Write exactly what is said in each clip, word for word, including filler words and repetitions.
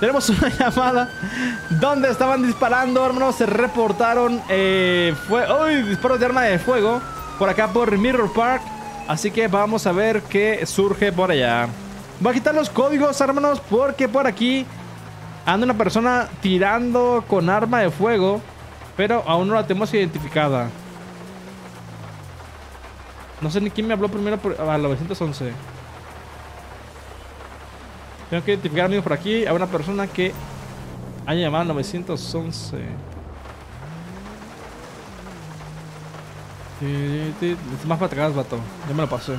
Tenemos una llamada donde estaban disparando, hermanos. Se reportaron eh, fue, uy, disparos de arma de fuego por acá por Mirror Park. Así que vamos a ver qué surge por allá. Voy a quitar los códigos, hermanos, porque por aquí anda una persona tirando con arma de fuego, pero aún no la tenemos identificada. No sé ni quién me habló primero por, a la novecientos once. Tengo que identificar, amigos, por aquí a una persona que ha llamado novecientos once. Es más para atrás, vato. Ya me lo pasé.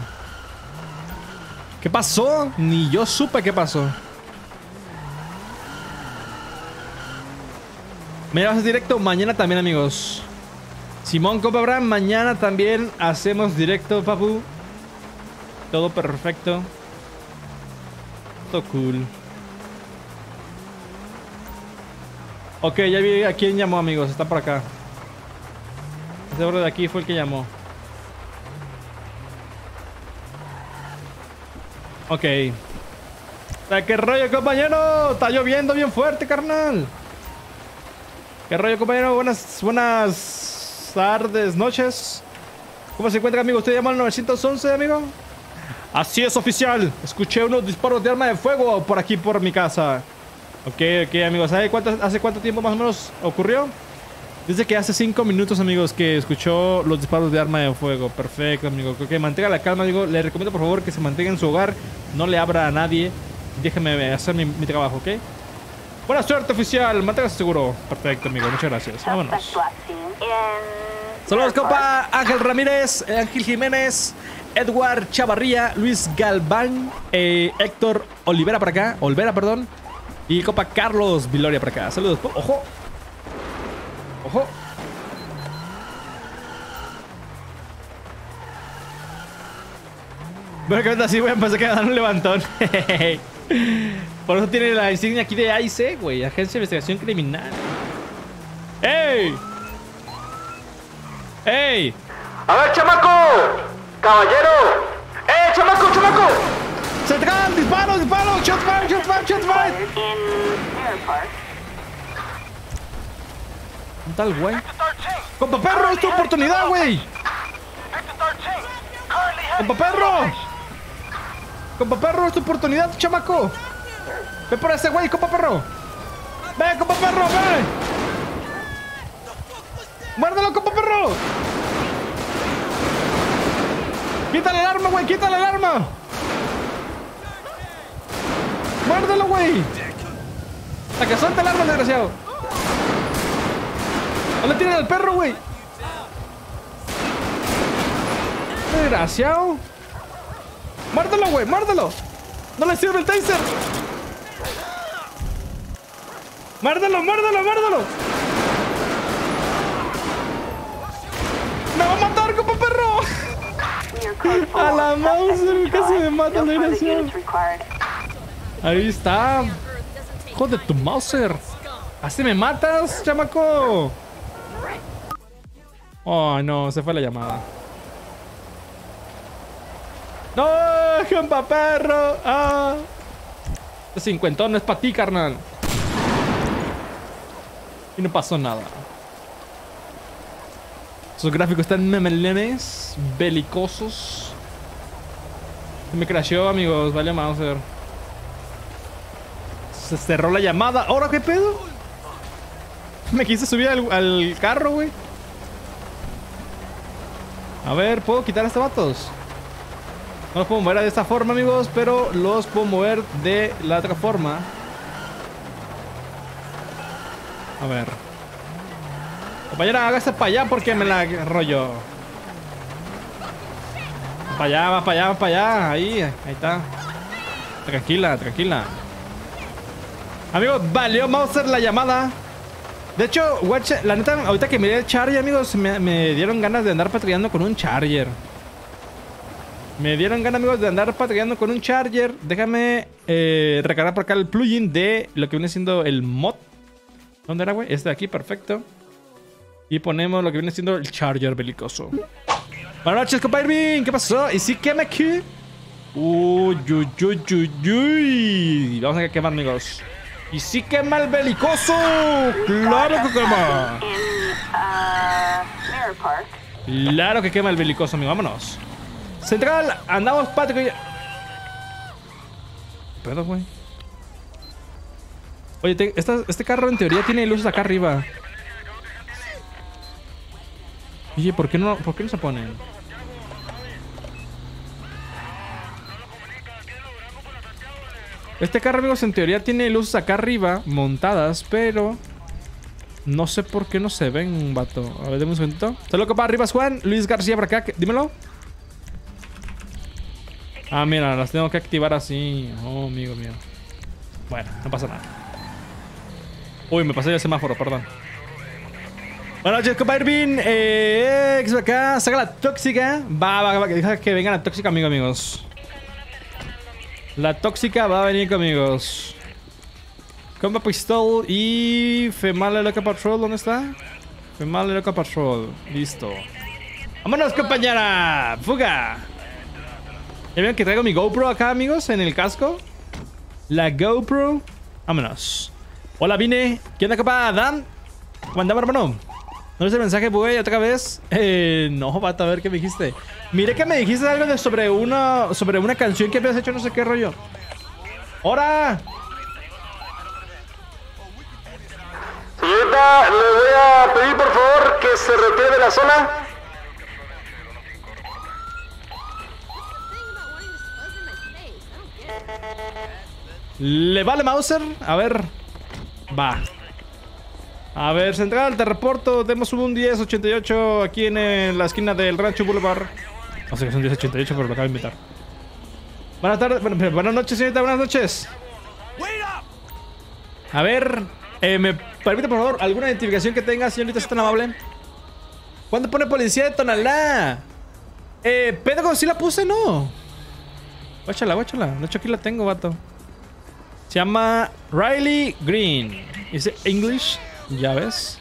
¿Qué pasó? Ni yo supe qué pasó. Me llevas directo mañana también, amigos. Simón, compa Abraham, mañana también hacemos directo, papu. Todo perfecto. Todo cool. Ok, ya vi a quién llamó, amigos. Está por acá. Este bro de aquí fue el que llamó. Ok. ¿Qué rollo, compañero? Está lloviendo bien fuerte, carnal. ¿Qué rollo, compañero? Buenas, buenas... tardes, noches. ¿Cómo se encuentra, amigo? ¿Usted llama al novecientos once, amigo? Así es, oficial. Escuché unos disparos de arma de fuego por aquí, por mi casa. Ok, ok, amigos. ¿Sabe cuánto, hace cuánto tiempo más o menos ocurrió? Dice que hace cinco minutos, amigos, que escuchó los disparos de arma de fuego. Perfecto, amigo. Que okay, mantenga la calma, amigo. Le recomiendo, por favor, que se mantenga en su hogar. No le abra a nadie. Déjeme hacer mi, mi trabajo, ¿ok? Buena suerte, oficial. Manténgase seguro. Perfecto, amigo. Muchas gracias. Vámonos. Saludos, compa. Ángel Ramírez, Ángel Jiménez, Edward Chavarría, Luis Galván, eh, Héctor Olivera para acá. Olvera, perdón. Y compa Carlos Viloria para acá. Saludos. Ojo. Ojo. Bueno, que ahorita sí, güey. Pensé que iba a dar un levantón. Por eso tiene la insignia aquí de A I C, güey. Agencia de Investigación Criminal. ¡Ey! ¡Ey! ¡A ver, chamaco! ¡Caballero! ¡Ey, chamaco, chamaco! ¡Se tragan! ¡Disparos, disparos! ¡Shot fire, shot fire, shot fire! ¿Qué tal, güey? ¡Compa perro, es tu oportunidad, güey! ¡Compa perro! ¡Compa perro, es tu oportunidad, chamaco! Ve por ese güey, compa perro. Ve, compa perro, ve. Muérdelo, compa perro. Quítale el arma, güey, quítale el arma. Muérdelo, güey. Hasta que suelta el arma, desgraciado. No le tiren al perro, güey. Desgraciado. Muérdelo, güey, muérdelo. No le sirve el taser. ¡Muérdelo, muérdelo, muérdelo! ¡Me va a matar, compa perro! A la Mauser casi me mata la dirección. Ahí está. Hijo de tu Mauser. Así me matas, chamaco. Oh, no, se fue la llamada. ¡No, compa perro! ¡Ah! Este cincuentón no es para ti, carnal. Y no pasó nada. Sus gráficos están memelenes, belicosos. Me crasheó, amigos. Vale, Mauser. Se cerró la llamada. ¿Ahora qué pedo? Me quise subir al, al carro, güey. A ver, ¿puedo quitar a estos vatos? No los puedo mover de esta forma, amigos, pero los puedo mover de la otra forma. A ver. Compañera, hágase para allá porque me la rollo. Va para allá, va para allá, va para allá. Ahí, ahí está. Tranquila, tranquila. Amigos, valió Mauser la llamada. De hecho, la neta, ahorita que miré el Charger, amigos, me, me dieron ganas de andar patrullando con un Charger. Me dieron ganas, amigos, de andar patrullando con un Charger. Déjame eh, recargar por acá el plugin de lo que viene siendo el mod. ¿Dónde era, güey? Este de aquí, perfecto. Y ponemos lo que viene siendo el Charger belicoso. Buenas noches, compa Irving. ¿Qué pasó? ¿Y si quema aquí? Uy, uy, uy, uy, uy. Vamos a quemar, amigos. Y sí quema el belicoso. Claro que quema. Claro que quema el belicoso, amigo. Vámonos. Central, andamos patrulla. Perdón, güey. Oye, te, esta, este carro en teoría tiene luces acá arriba. Oye, ¿por qué no, por qué no se ponen? Este carro, amigos, en teoría tiene luces acá arriba montadas, pero no sé por qué no se ven, vato. A ver, deme un segundito. Saludos, compa. Arriba es Juan Luis García para acá. Dímelo. Ah, mira, las tengo que activar así. Oh, amigo mío. Bueno, no pasa nada. Uy, me pasé el semáforo, perdón. Buenas noches, compa Irvin. Eh, ex acá. Saca la tóxica. Va, va, va. Deja que venga la tóxica, amigo, amigos. La tóxica va a venir conmigo, amigos. Compa Pistol y Female Loca Patrol. ¿Dónde está? Female Loca Patrol. Listo. ¡Vámonos, compañera! ¡Fuga! Ya vieron que traigo mi GoPro acá, amigos, en el casco. La GoPro. Vámonos. Hola, vine. ¿Qué onda, compa? ¿Dan? ¿Cómo andamos, hermano? ¿No ves el mensaje, güey? ¿Otra vez? Eh, no, vato, a ver qué me dijiste. Miré que me dijiste algo de sobre una sobre una canción que habías hecho, no sé qué rollo. ¡Hora! Señorita, le voy a pedir por favor que se retire de la zona. ¿Le vale Mauser? A ver. Va. A ver, Central, te reporto. Tenemos un diez ochenta y ocho aquí en, en la esquina del Rancho Boulevard. No sé que es un diez ochenta y ocho, pero lo acabo de inventar. Buenas tardes, bueno, buenas noches, señorita, buenas noches. A ver, eh, ¿me permite, por favor, alguna identificación que tenga, señorita, si es tan amable? ¿Cuándo pone policía de Tonalá? Eh, Pedro, ¿sí la puse? No. Guáchala, guáchala. De hecho, aquí la tengo, vato. Se llama Riley Green. Dice English. Ya ves.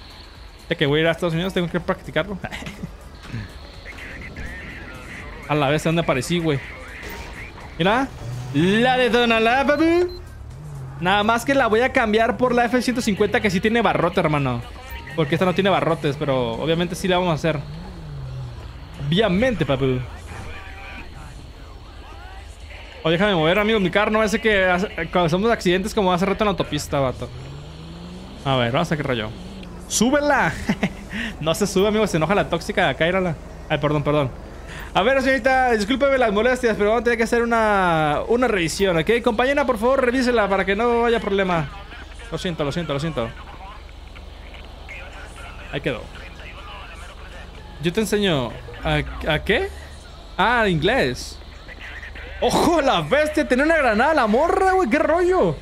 De que voy a ir a Estados Unidos, tengo que practicarlo. A la vez, ¿de dónde aparecí, güey? Mira. La de Donalá, baby. Nada más que la voy a cambiar por la F ciento cincuenta, que sí tiene barrote, hermano. Porque esta no tiene barrotes, pero obviamente sí la vamos a hacer. Obviamente, papi. O déjame mover, amigo, mi carro. No hace que causamos accidentes como hace rato en la autopista, vato. A ver, vamos a qué rayo. ¡Súbela! No se sube, amigo, se enoja la tóxica. Cáirala. Ay, perdón, perdón. A ver, señorita, discúlpeme las molestias, pero vamos a tener que hacer una, una revisión, ¿ok? Compañera, por favor, revísela para que no haya problema. Lo siento, lo siento, lo siento. Ahí quedó. Yo te enseño. ¿A, a qué? Ah, inglés. ¡Ojo, la bestia! Tenía una granada la morra, güey. ¡Qué rollo!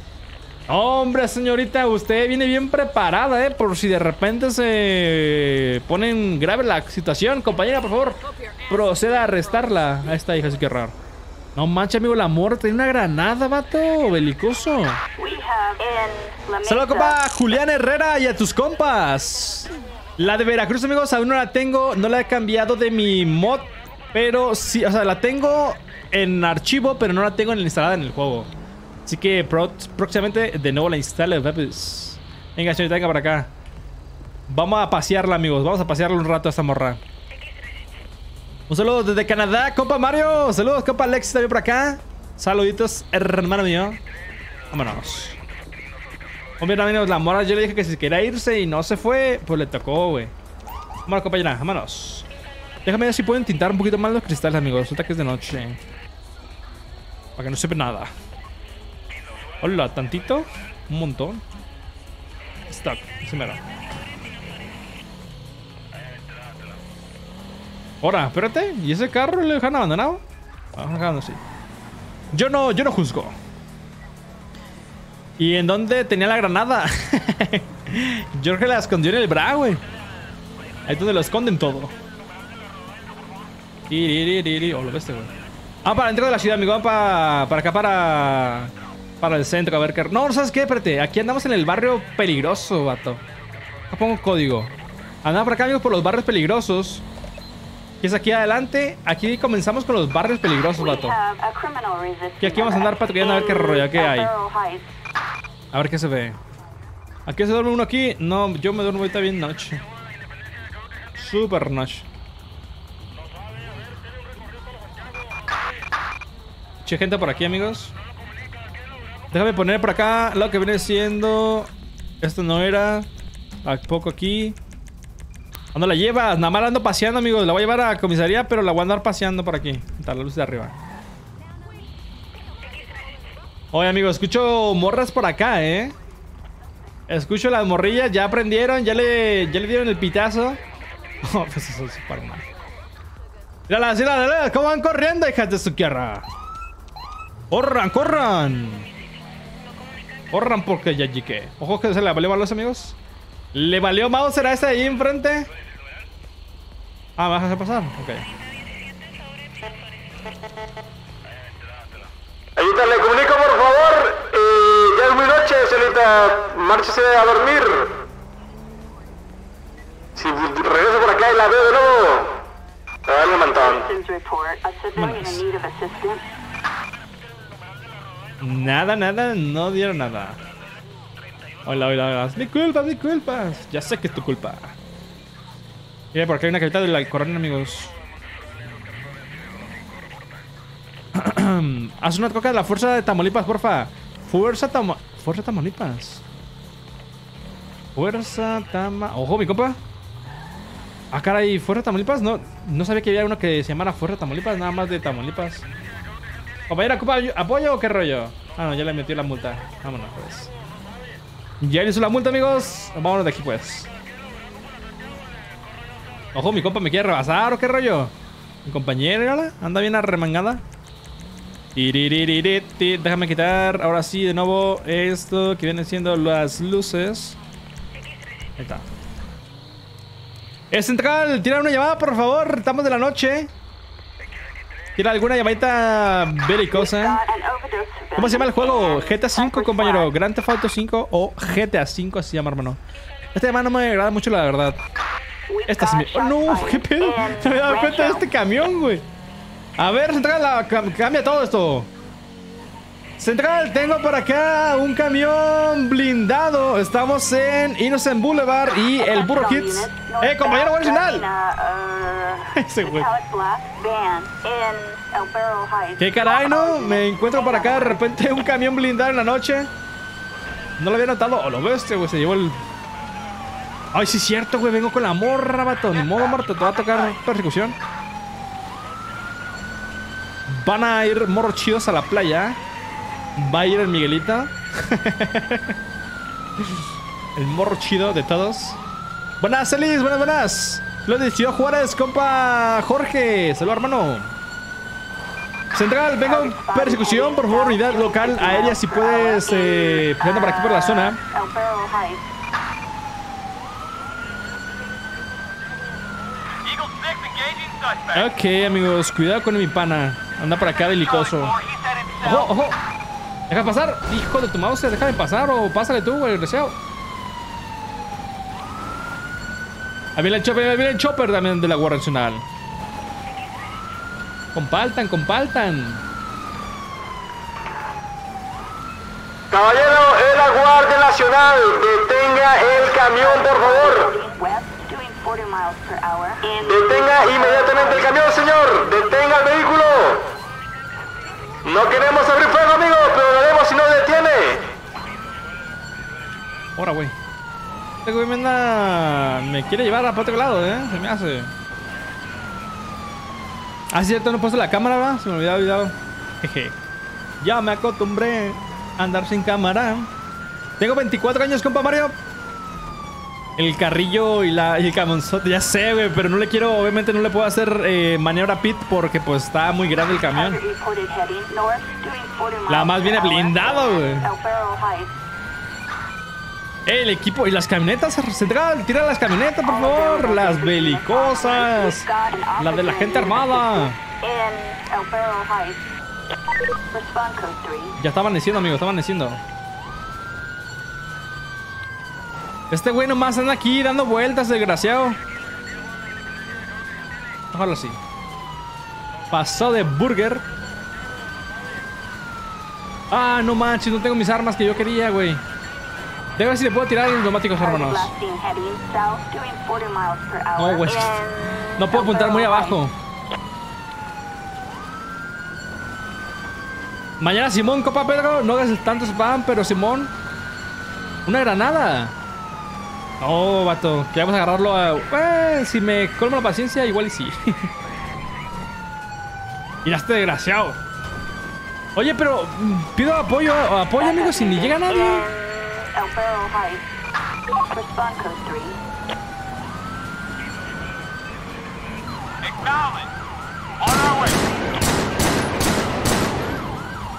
Hombre, señorita, usted viene bien preparada, eh, por si de repente se ponen grave la situación. Compañera, por favor, proceda a arrestarla. Ahí está, hija, así que raro. No manches, amigo, la morra tiene una granada, vato, belicoso. Saludos, compa, Julián Herrera y a tus compas. La de Veracruz, amigos, aún no la tengo, no la he cambiado de mi mod, pero sí, o sea, la tengo en archivo, pero no la tengo instalada en el juego. Así que pro próximamente de nuevo la instale, papis. Venga, señorita, venga para acá. Vamos a pasearla, amigos. Vamos a pasearla un rato a esta morra. Un saludo desde Canadá, compa Mario. Saludos, compa Alexis, también por acá. Saluditos, hermano mío. Vámonos. Hombre, amigos, la morra yo le dije que si quería irse y no se fue, pues le tocó, güey. Vámonos, compañera, vámonos. Déjame ver si pueden tintar un poquito más los cristales, amigos. Resulta que es de noche. Para que no sepa nada. Hola, tantito. Un montón. Stack, se me da. Ahora, espérate. ¿Y ese carro lo dejan abandonado? Ajá, sí. Yo no, yo no juzgo. ¿Y en dónde tenía la granada? Yo creo que la escondió en el bra, güey. Ahí es donde lo esconden todo. Oh, lo bestia, güey. Ah, para dentro de la ciudad, amigo. Para, para acá, para... Para el centro, a ver qué... No, ¿sabes qué? Espérate, aquí andamos en el barrio peligroso, vato. Acá pongo código. Andamos por acá, amigos, por los barrios peligrosos. Que es aquí adelante. Aquí comenzamos con los barrios peligrosos, vato. Y aquí vamos a andar patrullando a ver qué rollo que hay. A ver qué se ve. ¿A qué se duerme uno aquí? No, yo me duermo ahorita bien noche. Super noche. Che, gente por aquí, amigos. Déjame poner por acá lo que viene siendo. Esto no era. Tampoco aquí. ¿Dónde la llevas? Nada más la ando paseando, amigos. La voy a llevar a la comisaría, pero la voy a andar paseando por aquí. Está la luz de arriba. Oye, amigos, escucho morras por acá, eh. Escucho las morrillas. Ya aprendieron. Ya le, ya le dieron el pitazo. Oh, pues eso es súper mal. Míralas, míralas. ¿Cómo van corriendo, hijas de su tierra? ¡Corran, corran! ¡Corran porque ya llegué! Ojo que se le valió balas, amigos. ¿Le valió Mauser a ese ahí enfrente? Ah, ¿me vas a hacer pasar? Ok. Señorita, le comunico, por favor. Eh, ya es muy noche, señorita. Márchese a dormir. Si regreso por acá y la veo de nuevo, te va a dar un montón. Nada, nada, no dieron nada. Hola, hola, hola. Mi culpa, mi culpa. Ya sé que es tu culpa. Mira, por acá hay una carita del alcorrón, amigos. Haz una coca de la fuerza de Tamaulipas, porfa. Fuerza Tama... Fuerza Tamaulipas. Fuerza Tama... Ojo, mi compa. Ah, caray, Fuerza Tamaulipas. No, no sabía que había uno que se llamara Fuerza Tamaulipas, nada más de Tamaulipas. Compañera, ¿apoyo o qué rollo? Ah, no, ya le metió la multa. Vámonos, pues. Ya le hizo la multa, amigos. Vámonos de aquí, pues. Ojo, mi compa me quiere rebasar o qué rollo. Mi compañera anda bien arremangada. Déjame quitar ahora sí de nuevo esto que vienen siendo las luces. Ahí está. Es central, tira una llamada, por favor. Estamos de la noche. ¿Tiene alguna llamadita belicosa? ¿Cómo se llama el juego? G T A cinco, compañero. Grand Theft Auto cinco o G T A cinco, así se llama, hermano. Esta llamada no me agrada mucho, la verdad. Esta es mi... ¡Oh, no! ¡Qué pedo! No me he dado cuenta de este camión, güey. A ver, Central, la... cambia todo esto. Central, tengo por acá un camión blindado. Estamos en Innocent Boulevard y el Burro Kids. ¡Eh, compañero original! Ese güey. ¿Qué caray, no? Me encuentro por acá de repente un camión blindado en la noche. No lo había notado. Oh, lo bestia, güey. Se llevó el... Ay, sí es cierto, güey. Vengo con la morra, vato. Ni modo, morto. Te va a tocar persecución. Van a ir morros chidos a la playa. Va a ir el Miguelita. El morro chido de todos. Buenas, Elis. Buenas, buenas. Lo decidió Juárez, compa Jorge. Saludos, hermano. Central, venga en persecución. Por favor, unidad local aérea, si puedes. Eh, Presenta por aquí, por la zona. Ok, amigos. Cuidado con mi pana. Anda por acá delicoso. Ojo, ojo. Deja pasar. Hijo de tu mouse, déjame pasar o pásale tú, güey, desgraciado. Ahí viene el chopper, ahí viene el chopper también de la Guardia Nacional. Compartan, compartan. Caballero, es la Guardia Nacional. Detenga el camión, por favor. Detenga inmediatamente el camión, señor. Detenga el vehículo. No queremos abrir fuego, amigo, pero lo haremos si no detiene. Ahora, güey. Me quiere llevar a otro lado, eh. Se me hace. Ah, cierto, no he puesto la cámara, ¿verdad? Se me había olvidado. Jeje. Ya me acostumbré a andar sin cámara. Tengo veinticuatro años, compa Mario. El carrillo y, la, y el camionzote, ya sé, güey. Pero no le quiero, obviamente no le puedo hacer eh, maniobra pit porque pues está muy grande el camión. La más viene blindado, güey. El equipo y las camionetas, Central, tira las camionetas, por favor. Las belicosas, las de la gente armada. Ya está amaneciendo, amigo, está amaneciendo. Este güey nomás anda aquí dando vueltas, desgraciado. Ojalá sí. Pasó de burger. Ah, no manches, no tengo mis armas que yo quería, güey. Debe ver si le puedo tirar en neumáticos, hermanos. No, güey. No puedo apuntar muy abajo. Mañana, Simón, copa Pedro. No hagas tanto spam, pero Simón. Una granada. No, vato. Queremos agarrarlo a... Eh, si me colmo la paciencia, igual y sí. Mira, este desgraciado. Oye, pero pido apoyo, apoyo, amigos, y ni llega nadie.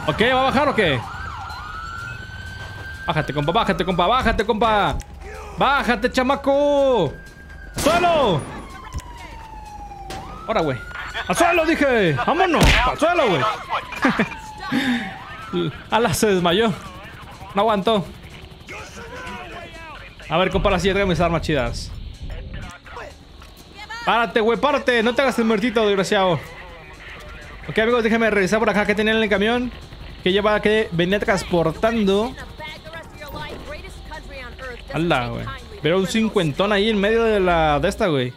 Ok, ¿va a bajar o qué? Bájate, compa, bájate, compa, bájate, compa. Bájate, chamaco. ¡Suelo! Ahora, güey. ¡Al suelo, dije! ¡Vámonos! ¡Al suelo, güey! Ala se desmayó. No aguantó. A ver, compa, la silla, traigo mis armas chidas. Párate, güey, párate. No te hagas el muertito, desgraciado. Ok, amigos, déjenme revisar por acá qué tenían en el camión. Que lleva, que venía transportando. Ala, güey. Pero un cincuentón ahí en medio de la de esta, güey.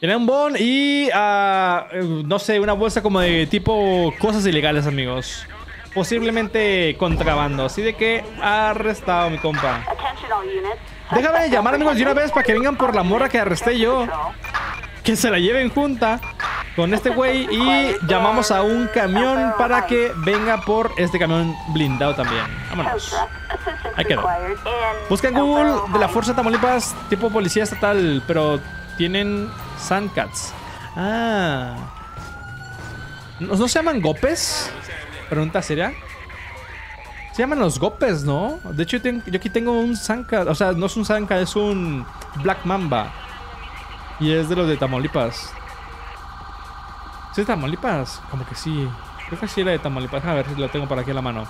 Tenía un bon y, uh, no sé, una bolsa como de tipo cosas ilegales, amigos. Posiblemente contrabando. Así de que arrestado, mi compa. Déjame llamar, amigos, de una vez para que vengan por la morra que arresté yo. Que se la lleven junta con este güey y llamamos a un camión para que venga por este camión blindado también. Vámonos. Ahí quedó. Busca en Google de la Fuerza de Tamaulipas, tipo policía estatal, pero... tienen Sandcats. Ah. ¿No, ¿No se llaman Gopes? Pregunta seria. Se llaman los Gopes, ¿no? De hecho, yo, tengo, yo aquí tengo un Sandcat. O sea, no es un Sandcat, es un Black Mamba. Y es de los de Tamaulipas. ¿Sí es de Tamaulipas? Como que sí. Creo que sí era de Tamaulipas. A ver si lo tengo por aquí en la mano.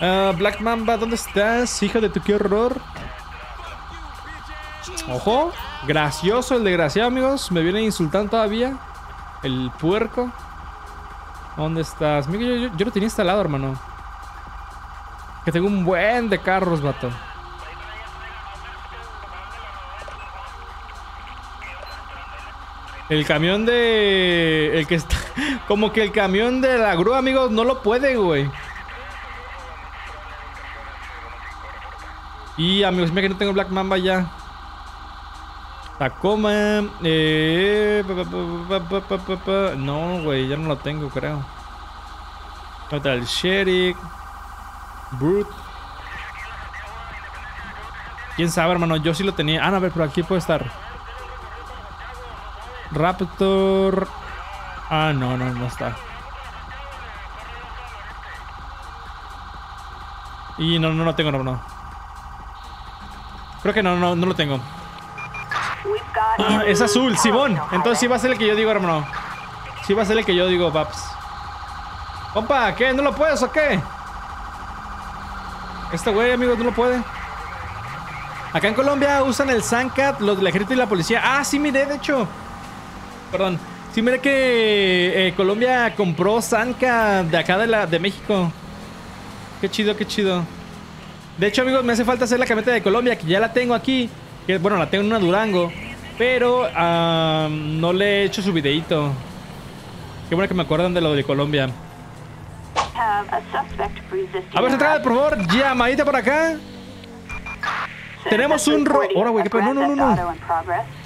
Uh, Black Mamba, ¿dónde estás? Hijo de tu, qué horror. Ojo, gracioso el desgraciado, amigos. Me viene insultando todavía. El puerco. ¿Dónde estás? Mira, yo, yo, yo lo tenía instalado, hermano. Que tengo un buen de carros, vato. El camión de... El que está... Como que el camión de la grúa, amigos, no lo puede, güey. Y, amigos, mira que no tengo Black Mamba ya. Tacoma. Eh, pa, pa, pa, pa, pa, pa. No, güey, ya no lo tengo, creo. Total Sheriff. Brute. Quién sabe, hermano. Yo sí lo tenía. Ah, no, a ver, pero aquí puede estar. Raptor. Ah, no, no, no está. Y no, no lo tengo, no, no. Creo que no, no, no lo tengo. Ah, es azul, Simón. Entonces sí va a ser el que yo digo, hermano. Sí va a ser el que yo digo, paps. Compa, ¿qué? ¿No lo puedes o qué? Este güey, amigos, no lo puede. Acá en Colombia usan el Sandcat, los del ejército y la policía. Ah, sí miré, de hecho. Perdón. Sí miré que eh, Colombia compró Sandcat de acá de, la, de México. Qué chido, qué chido. De hecho, amigos, me hace falta hacer la camioneta de Colombia, que ya la tengo aquí. Que, bueno, la tengo en una Durango. Pero uh, no le he hecho su videíto. Qué bueno que me acuerdan de lo de Colombia. A ver, se trae, por favor, llamadita por acá. Tenemos un robo. Ahora, güey, qué pedo. No, no, no, no.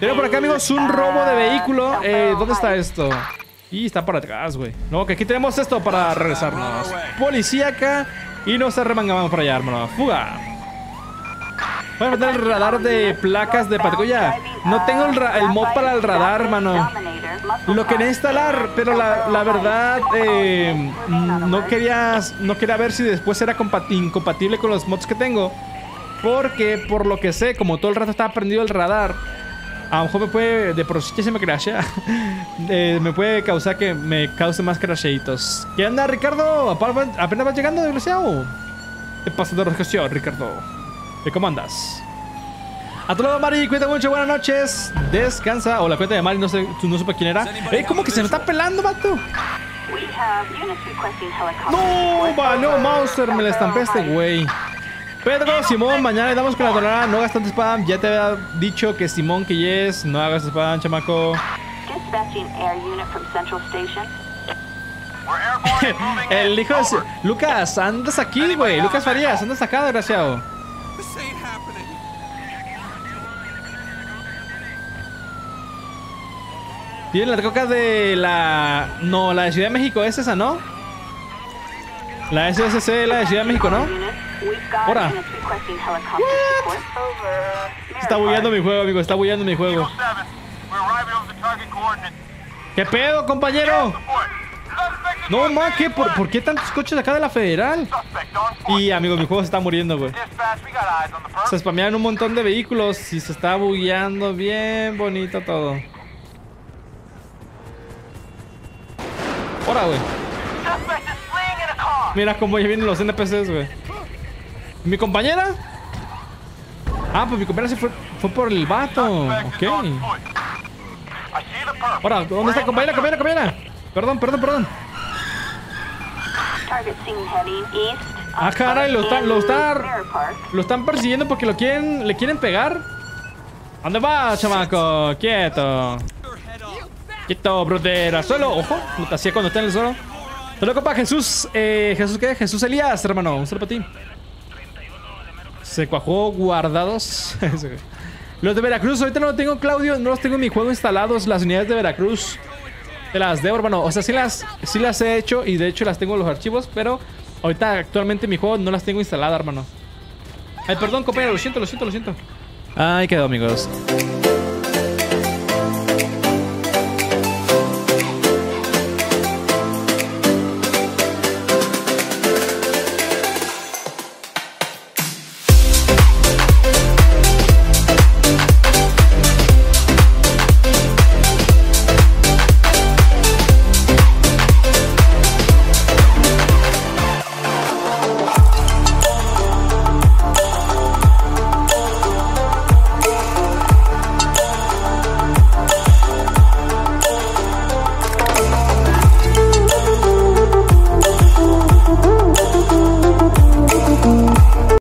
Tenemos por acá, amigos, un robo de vehículo. Eh, ¿Dónde está esto? Y está para atrás, güey. No, que aquí tenemos esto para regresarnos. Policía acá. Y nos arremangamos para allá, hermano. ¡Fuga! Voy a meter el radar de placas de patrulla. No tengo el, el mod para el radar, hermano. Lo quería instalar, pero la, la verdad eh, no, quería, no quería ver si después era incompatible con los mods que tengo. Porque por lo que sé, como todo el rato estaba prendido el radar, a lo mejor me puede, de por sí que se me crashea. eh, Me puede causar que me cause más crasheitos. ¿Qué anda, Ricardo? Apenas vas llegando, desgraciado. Te pasas de roscación, Ricardo. ¿Cómo andas? A tu lado, Mari, cuídate mucho, buenas noches. Descansa. O la cuenta de Mari, no sé, no supe quién era. Eh, ¿cómo que se me está pelando, vato? No, va, no, Mauser, me la estampé este güey. Pedro, Simón, mañana le damos con la tonelada. No hagas tanto spam. Ya te había dicho que Simón que yes. No hagas spam, chamaco. El hijo de... Lucas, andas aquí, güey. Lucas Farías, andas acá, desgraciado. Tienen las cocas de la... No, la de Ciudad de México es esa, ¿no? La S S C es la de Ciudad de México, ¿no? Ahora. Está bugueando mi juego, amigo. Está bugueando mi juego. ¿Qué pedo, compañero? No, ma, ¿qué? ¿Por, ¿Por qué tantos coches acá de la federal? Y, amigo, mi juego se está muriendo, güey. Se spamean un montón de vehículos y se está bugueando bien bonito todo. Ahora, güey. Mira cómo ya vienen los N P Cs, güey. ¿Mi compañera? Ah, pues mi compañera se fue, fue por el vato. Ok. Ahora, ¿dónde está? Compañera, compañera, compañera. Perdón, perdón, perdón. Ah, caray, lo están, lo están, lo están persiguiendo porque lo quieren, le quieren pegar. ¿Dónde vas, chamaco? Quieto. Quieto, brother. Suelo, ojo. Lo hacía cuando está en el suelo. Saludos, compa. Jesús, eh, ¿Jesús qué? Jesús Elías, hermano. Un saludo para ti. Se cuajó guardados. Los de Veracruz, ahorita no los tengo, Claudio. No los tengo en mi juego instalados. Las unidades de Veracruz. Te las debo, hermano. O sea, sí las, sí las he hecho y de hecho las tengo en los archivos, pero ahorita actualmente en mi juego no las tengo instaladas, hermano. Ay, perdón, compañero. Lo siento, lo siento, lo siento. Ahí quedó, amigos.